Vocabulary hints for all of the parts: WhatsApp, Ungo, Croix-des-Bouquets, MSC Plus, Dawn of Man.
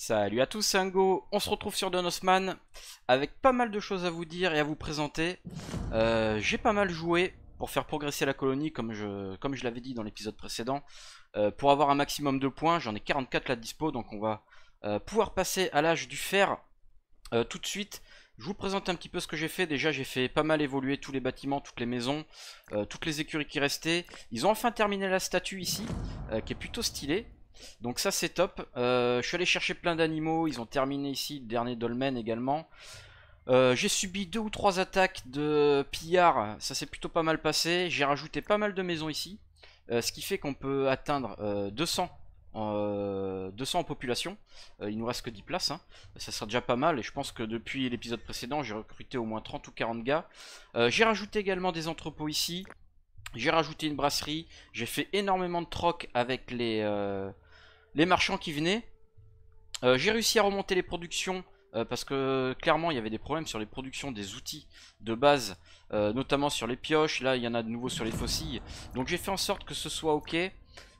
Salut à tous, c'est Ungo, on se retrouve sur Dawn of Man avec pas mal de choses à vous dire et à vous présenter. J'ai pas mal joué pour faire progresser la colonie comme je l'avais dit dans l'épisode précédent. Pour avoir un maximum de points, j'en ai 44 là dispo, donc on va pouvoir passer à l'âge du fer tout de suite. Je vous présente un petit peu ce que j'ai fait. Déjà j'ai fait pas mal évoluer tous les bâtiments, toutes les maisons, toutes les écuries qui restaient. Ils ont enfin terminé la statue ici, qui est plutôt stylée. Donc ça c'est top. Je suis allé chercher plein d'animaux. Ils ont terminé ici le dernier dolmen également. J'ai subi 2 ou 3 attaques de pillards. Ça s'est plutôt pas mal passé. J'ai rajouté pas mal de maisons ici, ce qui fait qu'on peut atteindre 200 en population. Il nous reste que 10 places hein. Ça sera déjà pas mal. Et je pense que depuis l'épisode précédent j'ai recruté au moins 30 ou 40 gars. J'ai rajouté également des entrepôts ici. J'ai rajouté une brasserie. J'ai fait énormément de trocs avec les marchands qui venaient. J'ai réussi à remonter les productions parce que clairement il y avait des problèmes sur les productions des outils de base, notamment sur les pioches. Là il y en a de nouveau sur les faucilles, donc j'ai fait en sorte que ce soit ok.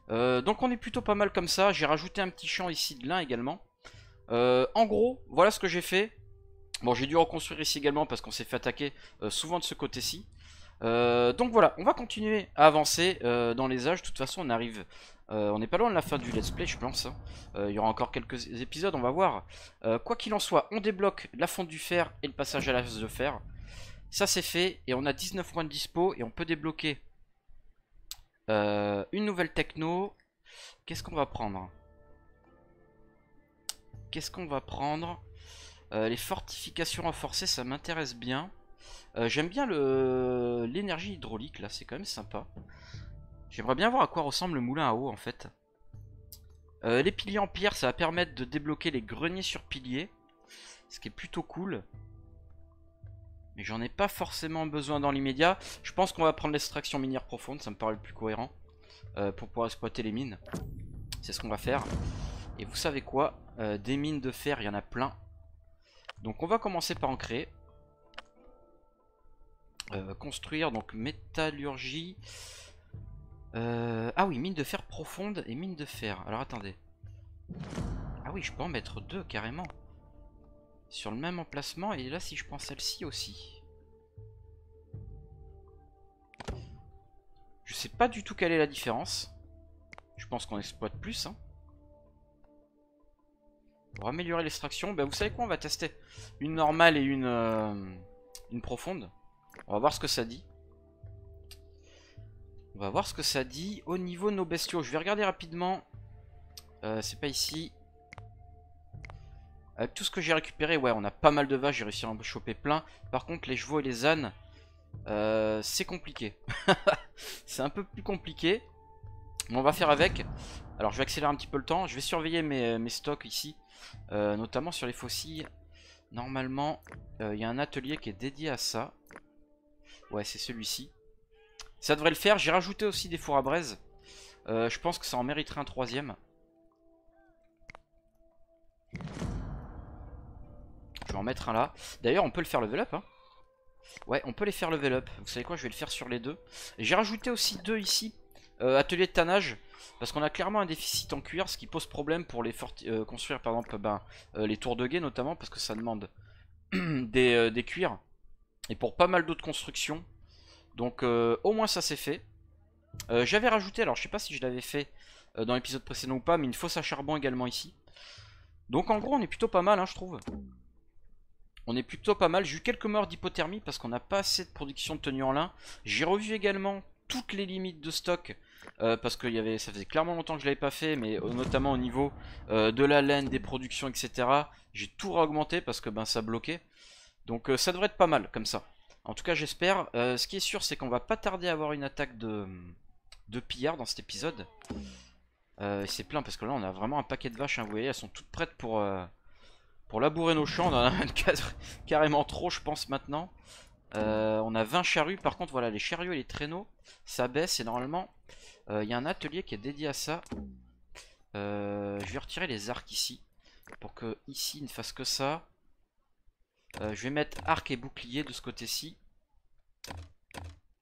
Donc on est plutôt pas mal comme ça. J'ai rajouté un petit champ ici de lin également. En gros voilà ce que j'ai fait. Bon, j'ai dû reconstruire ici également parce qu'on s'est fait attaquer souvent de ce côté-ci. Donc voilà, on va continuer à avancer dans les âges. De toute façon on arrive, on n'est pas loin de la fin du let's play je pense hein. Il y aura encore quelques épisodes, on va voir. Quoi qu'il en soit, on débloque la fonte du fer et le passage à l'âge de fer. Ça c'est fait et on a 19 points de dispo. Et on peut débloquer une nouvelle techno. Qu'est-ce qu'on va prendre? Les fortifications renforcées, ça m'intéresse bien. J'aime bien l'énergie hydraulique là, c'est quand même sympa. J'aimerais bien voir à quoi ressemble le moulin à eau en fait. Les piliers en pierre, ça va permettre de débloquer les greniers sur piliers, ce qui est plutôt cool. Mais j'en ai pas forcément besoin dans l'immédiat. Je pense qu'on va prendre l'extraction minière profonde, ça me paraît le plus cohérent pour pouvoir exploiter les mines. C'est ce qu'on va faire. Et vous savez quoi, des mines de fer, il y en a plein. Donc on va commencer par en créer. Construire, donc métallurgie. Ah oui, mine de fer profonde et mine de fer. Alors attendez. Ah oui, je peux en mettre 2 carrément. Sur le même emplacement. Et là, si je prends celle-ci aussi. Je sais pas du tout quelle est la différence. Je pense qu'on exploite plus. Hein. Pour améliorer l'extraction, ben vous savez quoi, on va tester. Une normale et une profonde. On va voir ce que ça dit. On va voir ce que ça dit au niveau de nos bestiaux. Je vais regarder rapidement. C'est pas ici. Avec tout ce que j'ai récupéré, ouais, on a pas mal de vaches. J'ai réussi à en choper plein. Par contre, les chevaux et les ânes, c'est compliqué. C'est un peu plus compliqué. Mais on va faire avec. Alors, je vais accélérer un petit peu le temps. Je vais surveiller mes stocks ici, notamment sur les faucilles. Normalement, il y a un atelier qui est dédié à ça. Ouais, c'est celui-ci. Ça devrait le faire. J'ai rajouté aussi des fours à braise. Je pense que ça en mériterait un 3e. Je vais en mettre un là. D'ailleurs, on peut le faire level up. Hein. Ouais, on peut les faire level up. Vous savez quoi, je vais le faire sur les 2. J'ai rajouté aussi 2 ici. Atelier de tannage. Parce qu'on a clairement un déficit en cuir. Ce qui pose problème pour les construire, par exemple, les tours de guet notamment. Parce que ça demande des cuirs. Et pour pas mal d'autres constructions. Donc au moins ça c'est fait. J'avais rajouté, alors je sais pas si je l'avais fait dans l'épisode précédent ou pas, mais une fosse à charbon également ici. Donc en gros on est plutôt pas mal hein, je trouve. On est plutôt pas mal. J'ai eu quelques morts d'hypothermie parce qu'on n'a pas assez de production de tenue en lin. J'ai revu également toutes les limites de stock. Parce que ça faisait clairement longtemps que je l'avais pas fait. Mais notamment au niveau de la laine, des productions, etc. J'ai tout réaugmenté parce que ben ça bloquait. Donc ça devrait être pas mal comme ça. En tout cas j'espère. Ce qui est sûr c'est qu'on va pas tarder à avoir une attaque de pillards dans cet épisode. C'est plein parce que là on a vraiment un paquet de vaches. Hein, vous voyez elles sont toutes prêtes pour labourer nos champs. On en a même carrément trop je pense maintenant. On a 20 charrues. Par contre voilà les chariots et les traîneaux ça baisse. Et normalement il y a un atelier qui est dédié à ça. Je vais retirer les arcs ici. Pour que ici il ne fasse que ça. Je vais mettre arc et bouclier de ce côté-ci.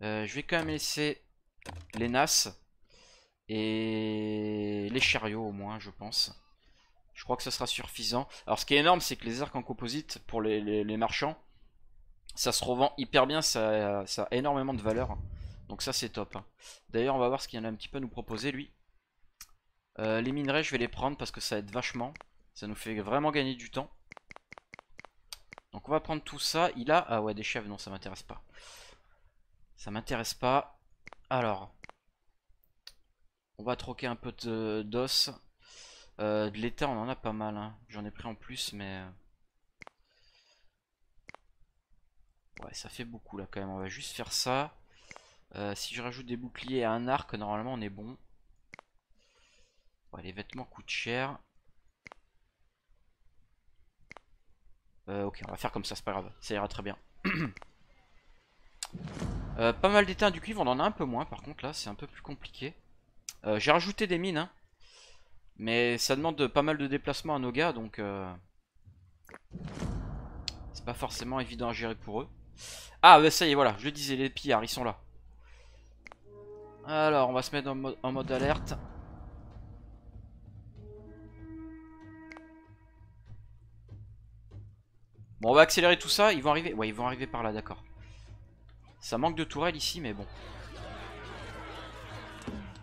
Je vais quand même laisser les nasses et les chariots au moins je pense. Je crois que ce sera suffisant. Alors ce qui est énorme, c'est que les arcs en composite pour les marchands, ça se revend hyper bien, ça a énormément de valeur. Donc ça c'est top. D'ailleurs on va voir ce qu'il y en a un petit peu à nous proposer lui. Les minerais je vais les prendre parce que ça aide vachement. Ça nous fait vraiment gagner du temps. Donc on va prendre tout ça. Il a... Ah ouais des chèvres, non ça m'intéresse pas. Ça m'intéresse pas. Alors... On va troquer un peu d'os. De l'état on en a pas mal. Hein. J'en ai pris en plus mais... Ouais ça fait beaucoup là quand même. On va juste faire ça. Si je rajoute des boucliers à un arc, normalement on est bon. Ouais, les vêtements coûtent cher. Ok, on va faire comme ça, c'est pas grave. Ça ira très bien. Pas mal d'étain du cuivre, on en a un peu moins par contre là, c'est un peu plus compliqué. J'ai rajouté des mines, hein, mais ça demande pas mal de déplacements à nos gars, donc c'est pas forcément évident à gérer pour eux. Ah bah ça y est, voilà, je le disais, les pillards, ils sont là. Alors on va se mettre en mode alerte. Bon on va accélérer tout ça, ils vont arriver. Ouais ils vont arriver par là, d'accord. Ça manque de tourelles ici mais bon.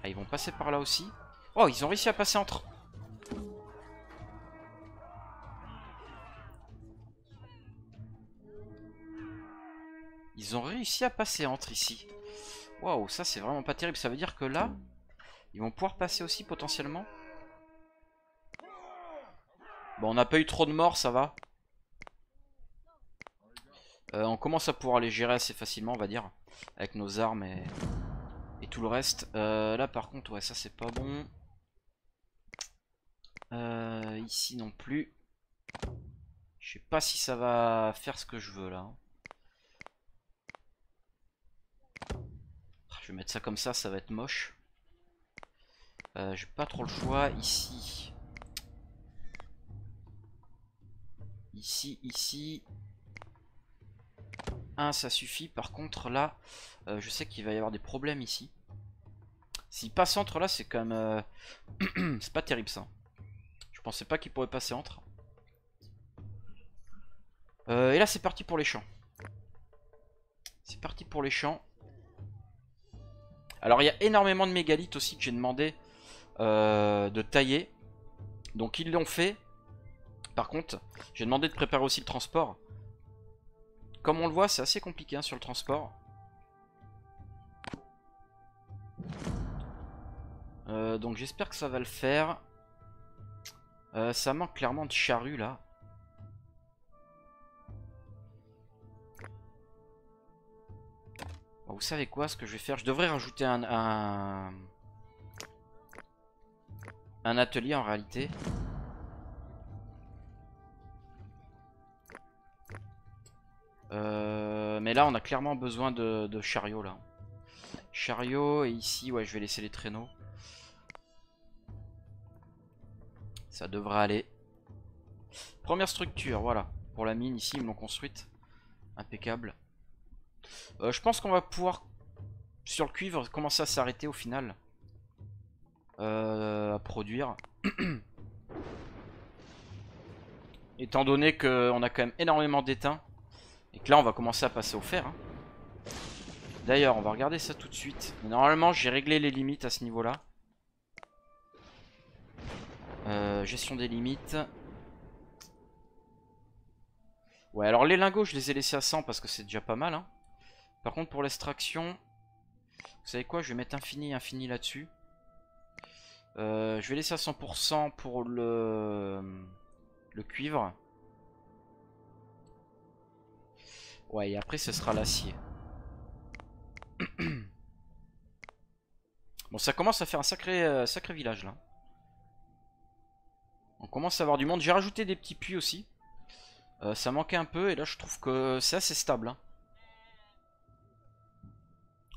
Ah ils vont passer par là aussi. Oh ils ont réussi à passer entre. Ils ont réussi à passer entre ici. Waouh, ça c'est vraiment pas terrible. Ça veut dire que là, ils vont pouvoir passer aussi potentiellement. Bon, on n'a pas eu trop de morts, ça va. On commence à pouvoir les gérer assez facilement, on va dire. Avec nos armes et tout le reste. Là par contre, ouais, ça c'est pas bon. Ici non plus. Je sais pas si ça va faire ce que je veux là. Je vais mettre ça comme ça, ça va être moche. J'ai pas trop le choix. Ici. Ici, ici. Un, ça suffit. Par contre, là, je sais qu'il va y avoir des problèmes ici. S'il passe entre là, c'est quand même... c'est pas terrible ça. Je pensais pas qu'il pourrait passer entre. Et là, c'est parti pour les champs. C'est parti pour les champs. Alors il y a énormément de mégalithes aussi que j'ai demandé de tailler. Donc ils l'ont fait. Par contre, j'ai demandé de préparer aussi le transport. Comme on le voit, c'est assez compliqué hein, sur le transport. Donc j'espère que ça va le faire. Ça manque clairement de charrues là. Vous savez quoi, ce que je vais faire, je devrais rajouter un atelier en réalité. Mais là on a clairement besoin de chariots là. Chariots et ici ouais je vais laisser les traîneaux. Ça devrait aller. Première structure, voilà. Pour la mine ici ils me l'ont construite. Impeccable. Je pense qu'on va pouvoir sur le cuivre commencer à s'arrêter au final à produire. Étant donné qu'on a quand même énormément d'étain et que là on va commencer à passer au fer hein. D'ailleurs on va regarder ça tout de suite. Mais normalement j'ai réglé les limites à ce niveau là. Gestion des limites. Ouais alors les lingots je les ai laissés à 100 parce que c'est déjà pas mal hein. Par contre pour l'extraction, vous savez quoi, je vais mettre infini, infini là-dessus. Je vais laisser à 100% pour le cuivre. Ouais et après ce sera l'acier. Bon ça commence à faire un sacré village là. On commence à avoir du monde, j'ai rajouté des petits puits aussi. Ça manquait un peu et là je trouve que c'est assez stable hein.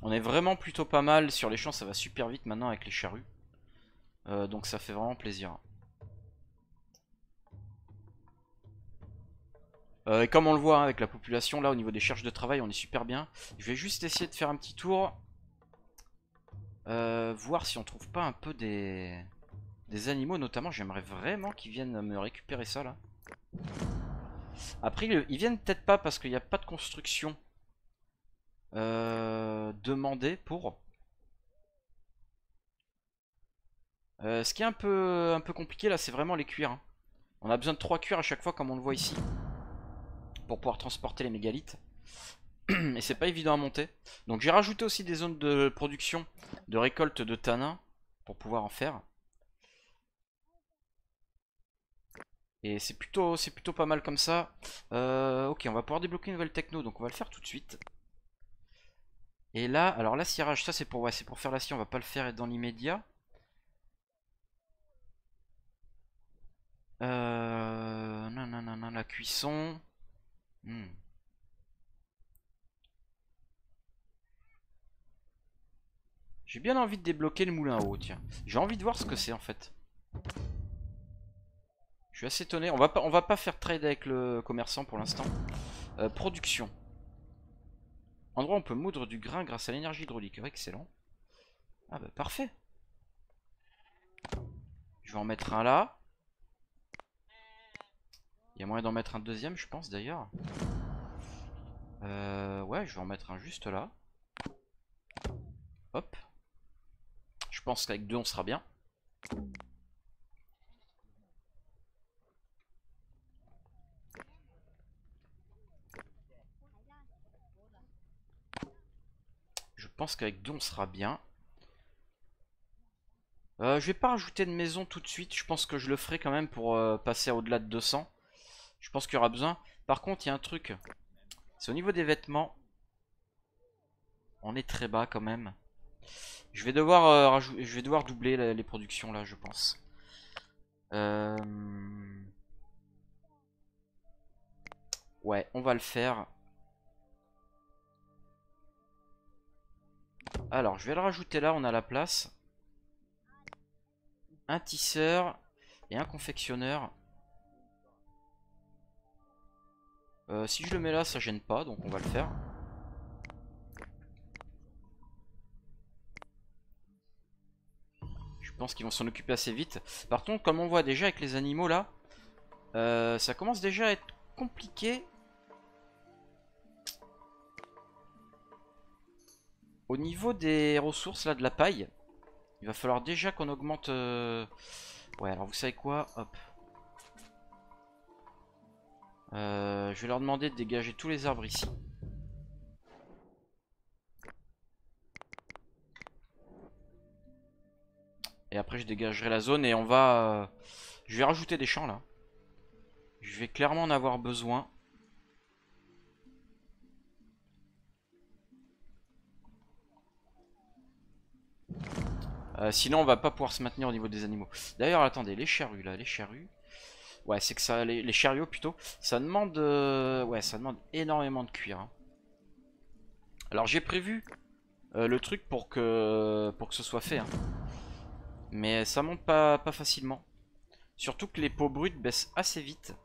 On est vraiment plutôt pas mal sur les champs, ça va super vite maintenant avec les charrues. Donc ça fait vraiment plaisir. Et comme on le voit hein, avec la population là au niveau des charges de travail on est super bien. Je vais juste essayer de faire un petit tour. Voir si on trouve pas un peu des... Des animaux notamment, j'aimerais vraiment qu'ils viennent me récupérer ça là. Après ils viennent peut-être pas parce qu'il n'y a pas de construction demandée pour. Ce qui est un peu compliqué là, c'est vraiment les cuirs. Hein. On a besoin de 3 cuirs à chaque fois comme on le voit ici. Pour pouvoir transporter les mégalithes. Et c'est pas évident à monter. Donc j'ai rajouté aussi des zones de production, de récolte de tanins pour pouvoir en faire. Et c'est plutôt pas mal comme ça. Ok, on va pouvoir débloquer une nouvelle techno, donc on va le faire tout de suite. Et là, alors l'assirage, ça c'est pour, ouais, c'est pour faire la scie, on va pas le faire dans l'immédiat. Non, non, non, non, la cuisson. J'ai bien envie de débloquer le moulin à eau, tiens. J'ai envie de voir ce que c'est en fait. Je suis assez étonné. On va pas faire trade avec le commerçant pour l'instant. Production. Endroit où on peut moudre du grain grâce à l'énergie hydraulique. Ouais, excellent. Ah bah parfait. Je vais en mettre un là. Il y a moyen d'en mettre un deuxième, je pense d'ailleurs. Ouais, je vais en mettre un juste là. Hop. Je pense qu'avec 2 on sera bien. Je pense qu'avec 2 on sera bien. Je vais pas rajouter de maison tout de suite. Je pense que je le ferai quand même pour passer au-delà de 200. Je pense qu'il y aura besoin. Par contre il y a un truc. C'est au niveau des vêtements. On est très bas quand même. Je vais devoir doubler les productions là je pense. Ouais on va le faire. Alors je vais le rajouter là, on a la place. Un tisseur et un confectionneur. Si je le mets là ça gêne pas, donc on va le faire. Je pense qu'ils vont s'en occuper assez vite. Par contre comme on voit déjà avec les animaux là, ça commence déjà à être compliqué. Au niveau des ressources, là, de la paille, il va falloir déjà qu'on augmente... Ouais, alors vous savez quoi? Hop. Je vais leur demander de dégager tous les arbres ici. Et après, je dégagerai la zone et on va... Je vais rajouter des champs, là. Je vais clairement en avoir besoin. Sinon on va pas pouvoir se maintenir au niveau des animaux. D'ailleurs attendez, les charrues là, les charrues. Ouais c'est que ça, les chariots plutôt. Ça demande, ouais ça demande énormément de cuir hein. Alors j'ai prévu le truc pour que ce soit fait hein. Mais ça monte pas facilement. Surtout que les peaux brutes baissent assez vite.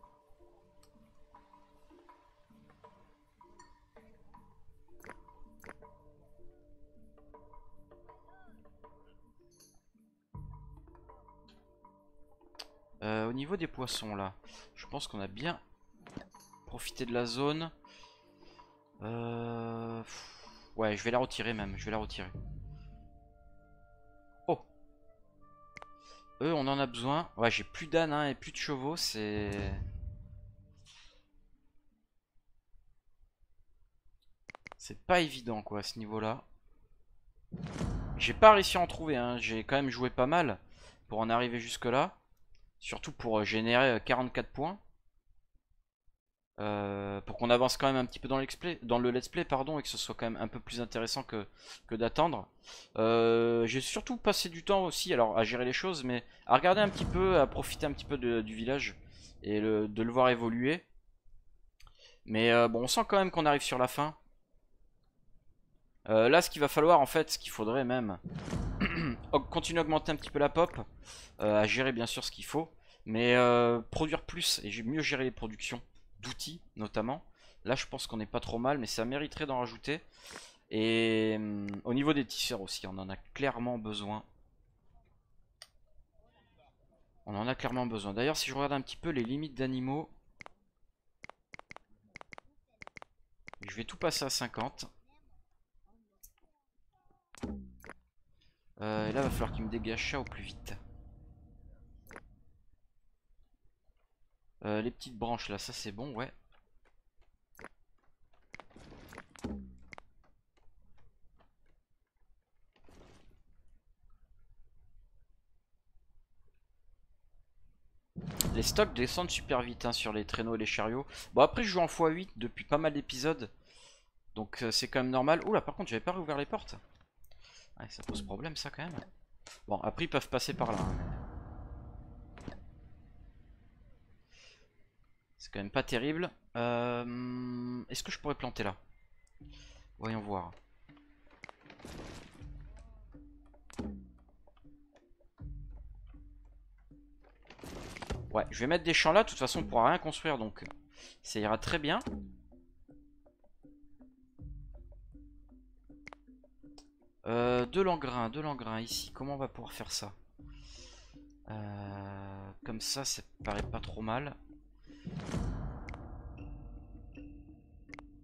Au niveau des poissons là, je pense qu'on a bien profité de la zone. Ouais, je vais la retirer même, je vais la retirer. Oh. Eux, on en a besoin. Ouais, j'ai plus d'ânes hein, et plus de chevaux, c'est... C'est pas évident quoi à ce niveau là. J'ai pas réussi à en trouver, hein. J'ai quand même joué pas mal pour en arriver jusque là. Surtout pour générer 44 points. Pour qu'on avance quand même un petit peu dans le let's play pardon, et que ce soit quand même un peu plus intéressant que d'attendre. J'ai surtout passé du temps aussi alors à gérer les choses, mais à regarder un petit peu, à profiter un petit peu du village et de le voir évoluer. Mais bon, on sent quand même qu'on arrive sur la fin. Là, ce qu'il va falloir en fait, ce qu'il faudrait même... Continuer à augmenter un petit peu la pop, à gérer bien sûr ce qu'il faut, mais produire plus et mieux gérer les productions d'outils notamment. Là je pense qu'on n'est pas trop mal, mais ça mériterait d'en rajouter. Et au niveau des tisseurs aussi, on en a clairement besoin. On en a clairement besoin. D'ailleurs, si je regarde un petit peu les limites d'animaux, je vais tout passer à 50. Et là, il va falloir qu'il me dégage ça au plus vite. Les petites branches là, ça c'est bon, ouais. Les stocks descendent super vite hein, sur les traîneaux et les chariots. Bon, après je joue en x8 depuis pas mal d'épisodes, donc c'est quand même normal. Oula, par contre j'avais pas réouvert les portes. Ouais, ça pose problème ça quand même. Bon, après ils peuvent passer par là hein. C'est quand même pas terrible. Est-ce que je pourrais planter là? Voyons voir. Ouais, je vais mettre des champs là, de toute façon on pourra rien construire, donc ça ira très bien. De l'engrain ici, comment on va pouvoir faire ça? Comme ça, ça paraît pas trop mal.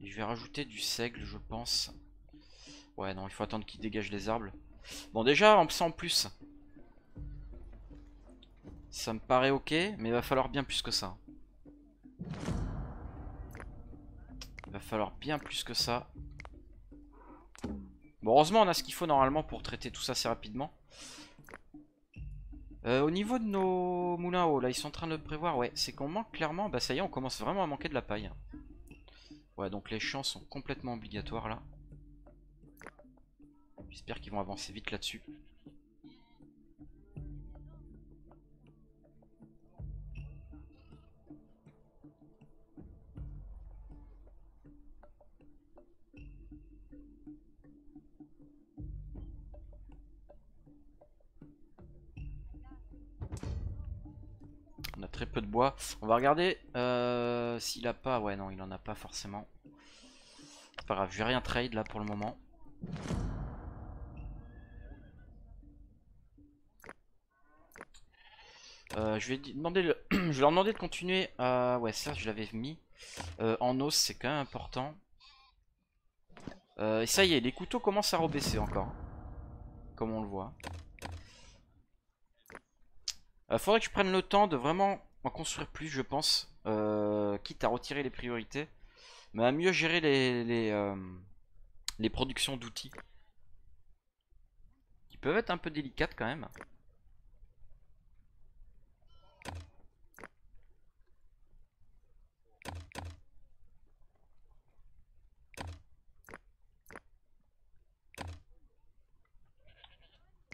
Et je vais rajouter du seigle, je pense. Ouais, non, il faut attendre qu'il dégage les arbres. Bon, déjà, on sent plus. Ça me paraît ok, mais il va falloir bien plus que ça. Il va falloir bien plus que ça. Bon, heureusement on a ce qu'il faut normalement pour traiter tout ça assez rapidement. Au niveau de nos moulins à eau, là ils sont en train de le prévoir, ouais, c'est qu'on manque clairement, bah ça y est on commence vraiment à manquer de la paille. Ouais, donc les champs sont complètement obligatoires là. J'espère qu'ils vont avancer vite là-dessus. On a très peu de bois. On va regarder s'il a pas. Ouais, non, il en a pas forcément. C'est pas grave, je vais rien trade là pour le moment. Je vais demander le... je vais leur demander de continuer à... Ouais, ça, je l'avais mis. En os, c'est quand même important. Et ça y est, les couteaux commencent à rebaisser encore. Comme on le voit. Faudrait que je prenne le temps de vraiment en construire plus, je pense, quitte à retirer les priorités, mais à mieux gérer les productions d'outils, qui peuvent être un peu délicates quand même.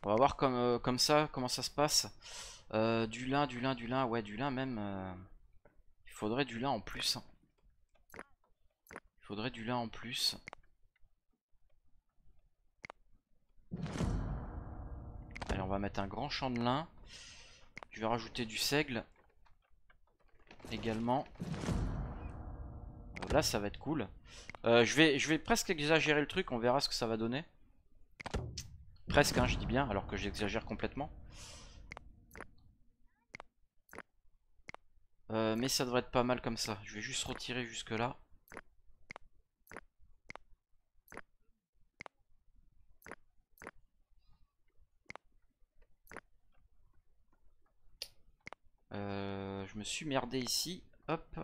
On va voir comme ça comment ça se passe. Du lin, ouais, du lin même. Il faudrait du lin en plus. Il faudrait du lin en plus. Allez, on va mettre un grand champ de lin. Je vais rajouter du seigle également. Là, ça va être cool. Je vais presque exagérer le truc, on verra ce que ça va donner. Presque, hein, je dis bien, alors que j'exagère complètement. Mais ça devrait être pas mal comme ça. Je vais juste retirer jusque là. Je me suis merdé ici. Hop.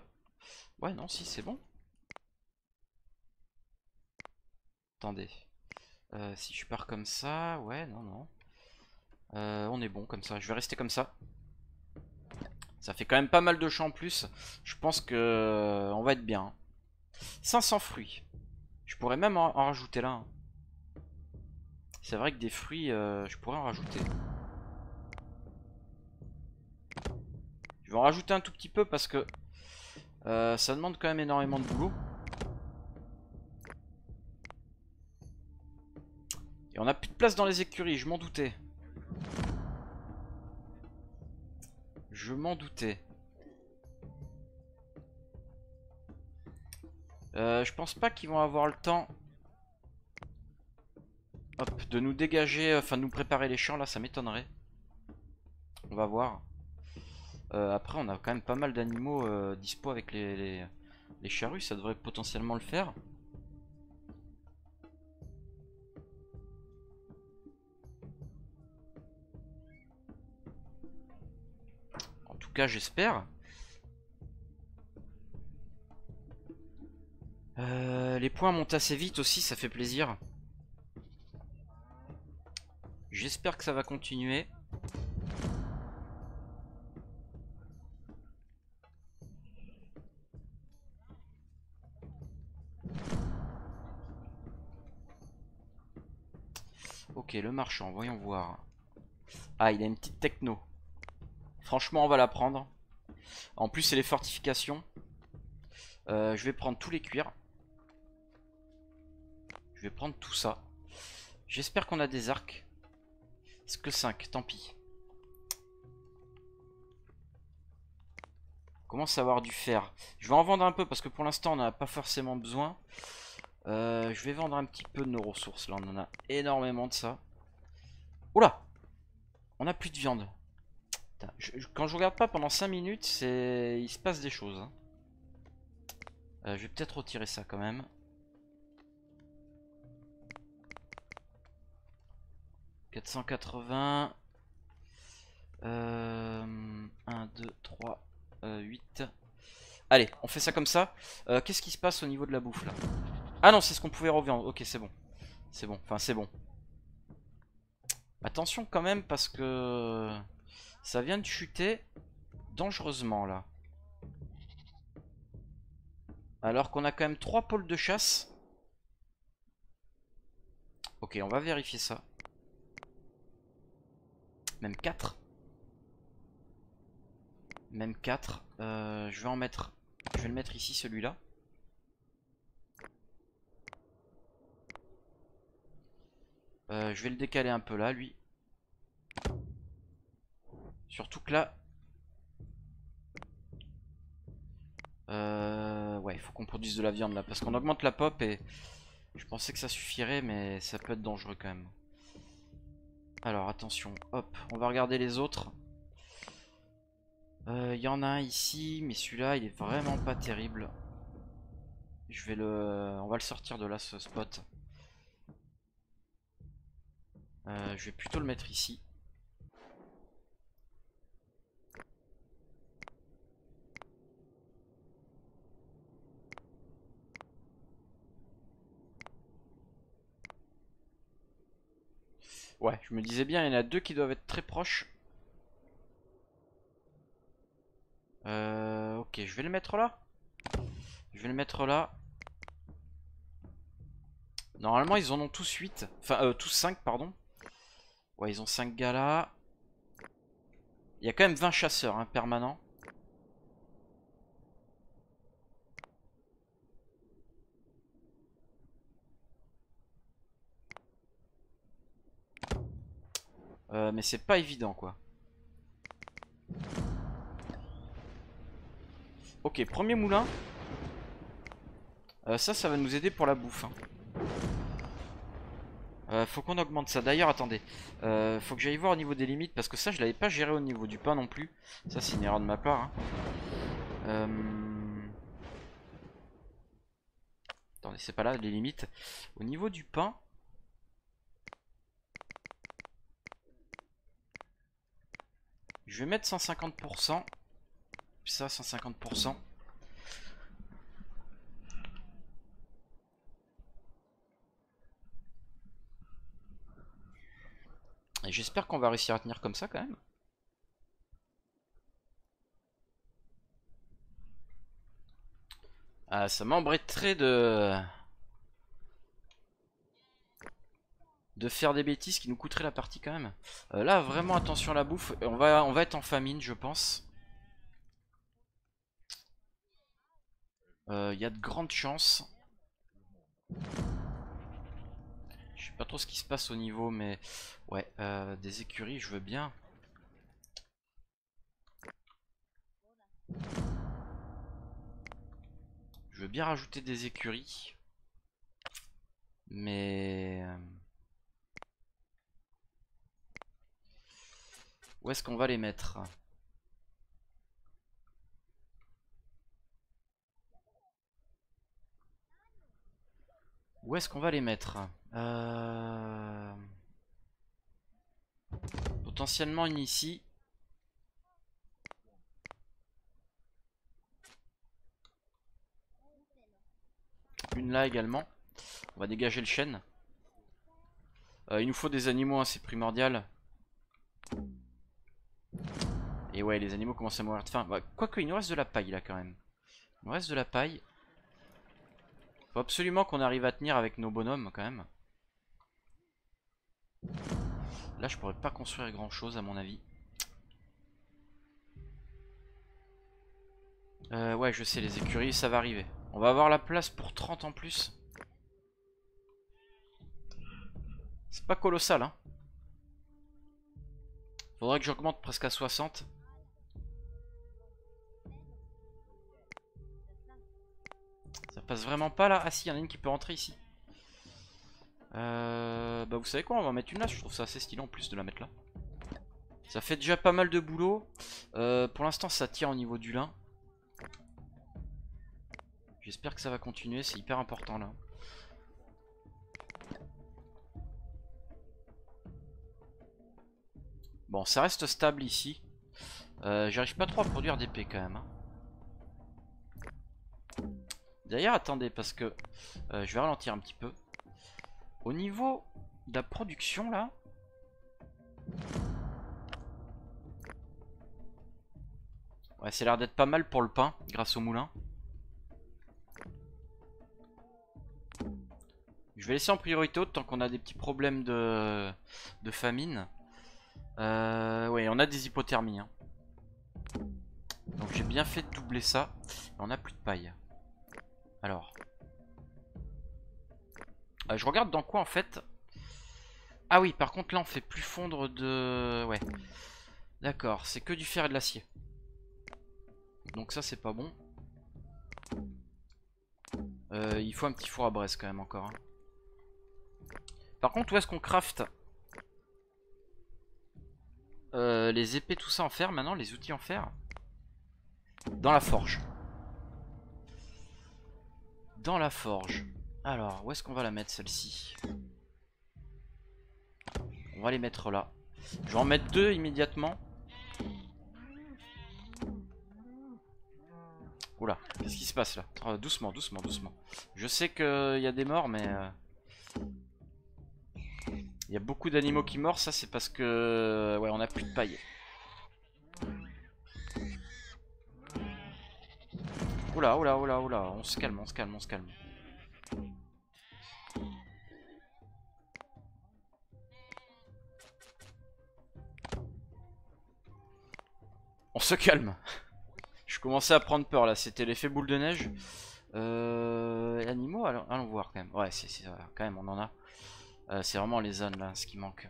Ouais non si c'est bon. Attendez. Si je pars comme ça. Ouais non non. On est bon comme ça. Je vais rester comme ça. Ça fait quand même pas mal de champs en plus. Je pense que on va être bien. 500 fruits. Je pourrais même en rajouter là. C'est vrai que des fruits, je pourrais en rajouter. Je vais en rajouter un tout petit peu parce que ça demande quand même énormément de boulot. Et on n'a plus de place dans les écuries, je m'en doutais. Je m'en doutais. Je pense pas qu'ils vont avoir le temps hop, de nous dégager, enfin de nous préparer les champs là, ça m'étonnerait. On va voir. Après, on a quand même pas mal d'animaux dispo avec les charrues, ça devrait potentiellement le faire. En tout cas, j'espère. Les points montent assez vite aussi, ça fait plaisir. J'espère que ça va continuer. Ok, le marchand, voyons voir. Ah, il a une petite techno. Franchement, on va la prendre. En plus, c'est les fortifications. Je vais prendre tous les cuirs. Je vais prendre tout ça. J'espère qu'on a des arcs. Est-ce que 5, tant pis. On commence à avoir du fer. Je vais en vendre un peu parce que pour l'instant on n'en a pas forcément besoin. Je vais vendre un petit peu de nos ressources. Là on en a énormément de ça. Oula, on n'a plus de viande. Putain, quand je regarde pas pendant 5 minutes, il se passe des choses. Hein. Je vais peut-être retirer ça quand même. « 480, 1, 2, 3, 8. » Allez, on fait ça comme ça. Qu'est-ce qui se passe au niveau de la bouffe, là? Ah non, c'est ce qu'on pouvait revendre. Ok, c'est bon. C'est bon, enfin c'est bon. Attention quand même, parce que ça vient de chuter dangereusement, là. Alors qu'on a quand même 3 pôles de chasse. Ok, on va vérifier ça. Même 4. Même 4. Je vais en mettre. Je vais le mettre ici, celui-là. Je vais le décaler un peu là, lui. Surtout que là. Ouais, il faut qu'on produise de la viande là. Parce qu'on augmente la pop et. Je pensais que ça suffirait, mais ça peut être dangereux quand même. Alors attention, hop, on va regarder les autres. Il y en a un ici, mais celui-là il est vraiment pas terrible. Je vais le... On va le sortir de là, ce spot. Je vais plutôt le mettre ici. Ouais, je me disais bien, il y en a 2 qui doivent être très proches. Ok, je vais le mettre là. Je vais le mettre là. Normalement, ils en ont tous 8. Enfin, tous 5, pardon. Ouais, ils ont 5 gars là. Il y a quand même 20 chasseurs, hein, permanents. Mais c'est pas évident quoi. Ok, premier moulin. Ça va nous aider pour la bouffe. Hein. Faut qu'on augmente ça. D'ailleurs, attendez. Faut que j'aille voir au niveau des limites. Parce que ça, je l'avais pas géré au niveau du pain non plus. Ça, c'est une erreur de ma part. Hein. Attendez, c'est pas là les limites. Au niveau du pain. Je vais mettre 150%. Ça, 150%. Et j'espère qu'on va réussir à tenir comme ça quand même. Ah, ça m'embêterait de faire des bêtises qui nous coûteraient la partie quand même. Là vraiment attention à la bouffe. On va être en famine je pense. Il y a de grandes chances. Je sais pas trop ce qui se passe au niveau mais... Ouais, des écuries je veux bien. Je veux bien rajouter des écuries. Mais... Où est-ce qu'on va les mettre? Où est-ce qu'on va les mettre? Potentiellement une ici. Une là également. On va dégager le chêne. Il nous faut des animaux, hein, c'est primordial. Et ouais, les animaux commencent à mourir de faim. Bah, quoique, il nous reste de la paille là quand même. Il nous reste de la paille. Faut absolument qu'on arrive à tenir avec nos bonhommes quand même. Là, je pourrais pas construire grand chose à mon avis. Ouais, je sais, les écuries, ça va arriver. On va avoir la place pour 30 en plus. C'est pas colossal, hein. Faudrait que j'augmente presque à 60. Ça passe vraiment pas là. Ah si, il y en a une qui peut rentrer ici. Bah vous savez quoi, on va en mettre une là. Je trouve ça assez stylé en plus de la mettre là. Ça fait déjà pas mal de boulot. Pour l'instant ça tient au niveau du lin. J'espère que ça va continuer, c'est hyper important là. Bon, ça reste stable ici. J'arrive pas trop à produire d'épées quand même. Hein. D'ailleurs, attendez, parce que je vais ralentir un petit peu. Au niveau de la production là. Ouais, c'est l'air d'être pas mal pour le pain, grâce au moulin. Je vais laisser en priorité autre tant qu'on a des petits problèmes de famine. Ouais, on a des hypothermies. Hein. Donc j'ai bien fait de doubler ça. On a plus de paille. Alors. Je regarde dans quoi en fait. Ah oui, par contre là on fait plus fondre de... Ouais. D'accord, c'est que du fer et de l'acier. Donc ça c'est pas bon. Il faut un petit four à braise quand même encore. Hein. Par contre, où est-ce qu'on craft les épées, tout ça en fer maintenant, les outils en fer? Dans la forge. Dans la forge. Alors, où est-ce qu'on va la mettre celle-ci? On va les mettre là. Je vais en mettre deux immédiatement. Oula, qu'est-ce qui se passe là? Doucement, doucement, doucement. Je sais qu'il y a des morts, mais... Il y a beaucoup d'animaux qui meurent, ça c'est parce que... Ouais, on a plus de paille. Oula, oula, oula, oula, on se calme, on se calme, on se calme. On se calme. Je commençais à prendre peur là, c'était l'effet boule de neige. Animaux, allons voir quand même. Ouais, c'est quand même, on en a. C'est vraiment les ânes là, ce qui manque.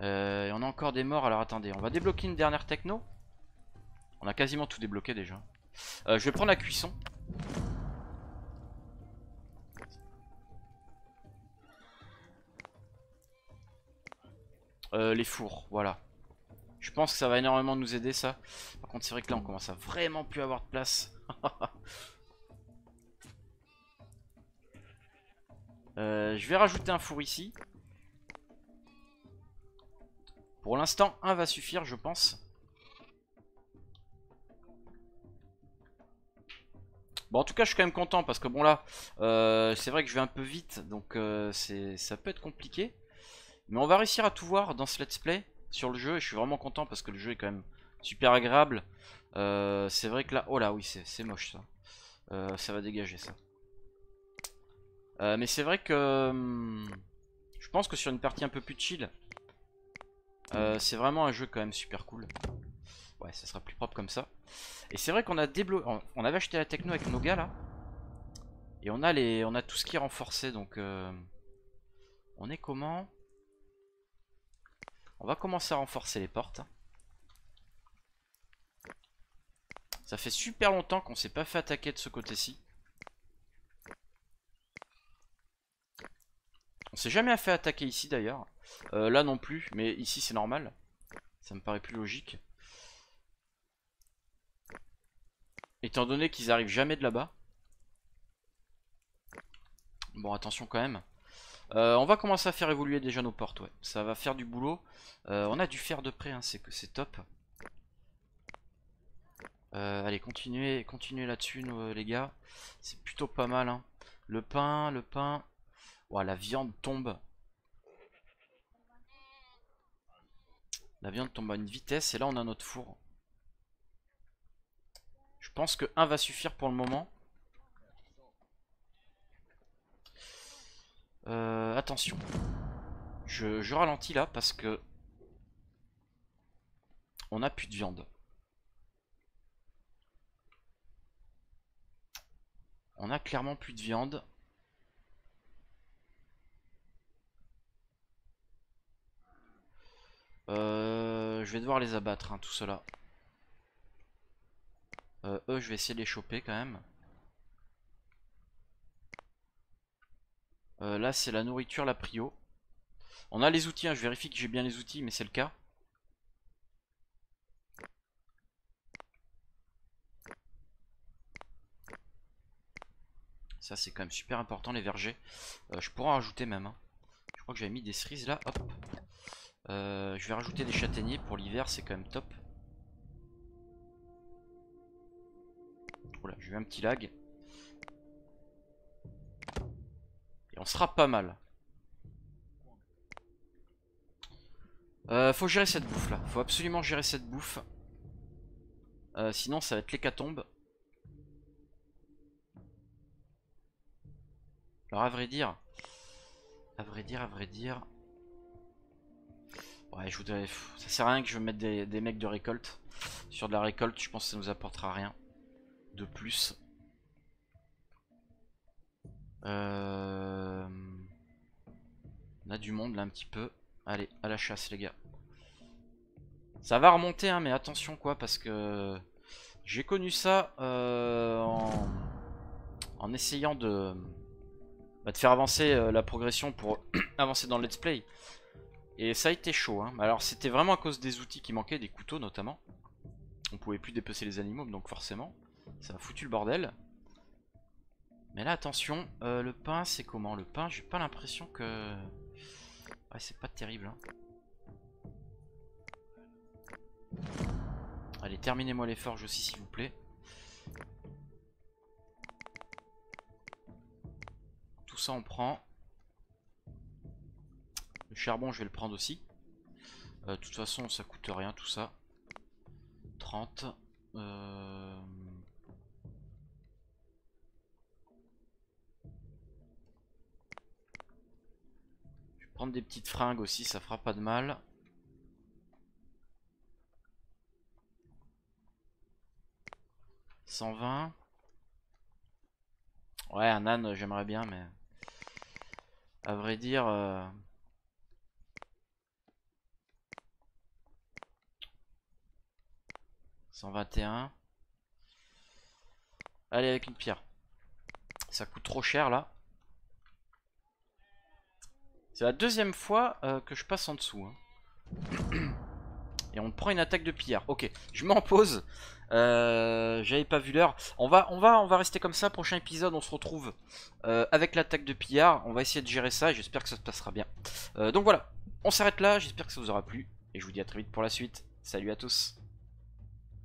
Et on a encore des morts, alors attendez, on va débloquer une dernière techno. On a quasiment tout débloqué déjà. Je vais prendre la cuisson. Les fours, voilà. Je pense que ça va énormément nous aider ça. Par contre c'est vrai que là on commence à vraiment plus avoir de place. Je vais rajouter un four ici. Pour l'instant, un va suffire, je pense. Bon, en tout cas, je suis quand même content parce que bon là, c'est vrai que je vais un peu vite, donc ça peut être compliqué. Mais on va réussir à tout voir dans ce let's play sur le jeu. Et je suis vraiment content parce que le jeu est quand même super agréable. C'est vrai que là, oh là, oui, c'est moche ça. Ça va dégager ça. Mais c'est vrai que je pense que sur une partie un peu plus chill, c'est vraiment un jeu quand même super cool. Ouais, ça sera plus propre comme ça. Et c'est vrai qu'on a on avait acheté la techno avec nos gars là. Et on a tout ce qui est renforcé, donc on est comment? On va commencer à renforcer les portes. Ça fait super longtemps qu'on s'est pas fait attaquer de ce côté-ci. On s'est jamais fait attaquer ici d'ailleurs. Là non plus, mais ici c'est normal. Ça me paraît plus logique. Étant donné qu'ils arrivent jamais de là-bas. Bon, attention quand même. On va commencer à faire évoluer déjà nos portes, ouais. Ça va faire du boulot. On a du fer de près, hein, c'est top. Allez, continuez là-dessus, les gars. C'est plutôt pas mal, hein. Le pain. Ouah, la viande tombe. La viande tombe à une vitesse. Et là, on a notre four. Je pense que 1 va suffire pour le moment. Attention. Je ralentis là parce que on n'a plus de viande. On a clairement plus de viande. Je vais devoir les abattre, hein, tout cela. Eux, je vais essayer de les choper quand même. Là, c'est la nourriture, la prio. On a les outils, hein, je vérifie que j'ai bien les outils, mais c'est le cas. Ça, c'est quand même super important, les vergers. Je pourrais en rajouter même, hein. Je crois que j'avais mis des cerises là, hop. Je vais rajouter des châtaigniers pour l'hiver, c'est quand même top. Oula, j'ai eu un petit lag. Et on sera pas mal. Faut gérer cette bouffe là. Faut absolument gérer cette bouffe. Sinon ça va être l'hécatombe. Alors à vrai dire... Ouais, je voudrais... Ça sert à rien que je mette des mecs de récolte. Sur de la récolte, je pense que ça nous apportera rien de plus. On a du monde là un petit peu. Allez, à la chasse les gars. Ça va remonter hein, mais attention quoi, parce que j'ai connu ça en essayant de faire avancer la progression pour avancer dans le let's play. Et ça a été chaud hein. Alors c'était vraiment à cause des outils qui manquaient, des couteaux notamment. On pouvait plus dépecer les animaux, donc forcément ça a foutu le bordel. Mais là attention, le pain c'est comment? Le pain, j'ai pas l'impression que... Ouais, c'est pas terrible hein. Allez, terminez-moi les forges aussi s'il vous plaît. Tout ça on prend. Le charbon je vais le prendre aussi. De toute façon ça coûte rien tout ça. 30. Je vais prendre des petites fringues aussi, ça fera pas de mal. $120. Ouais, un âne j'aimerais bien mais... À vrai dire, $121. Allez, avec une pierre. Ça coûte trop cher là. C'est la deuxième fois que je passe en dessous hein. Et on prend une attaque de pillard. Ok, je m'en pose. J'avais pas vu l'heure. On va rester comme ça. Prochain épisode, on se retrouve avec l'attaque de pillard. On va essayer de gérer ça et j'espère que ça se passera bien. Donc voilà, on s'arrête là. J'espère que ça vous aura plu. Et je vous dis à très vite pour la suite. Salut à tous.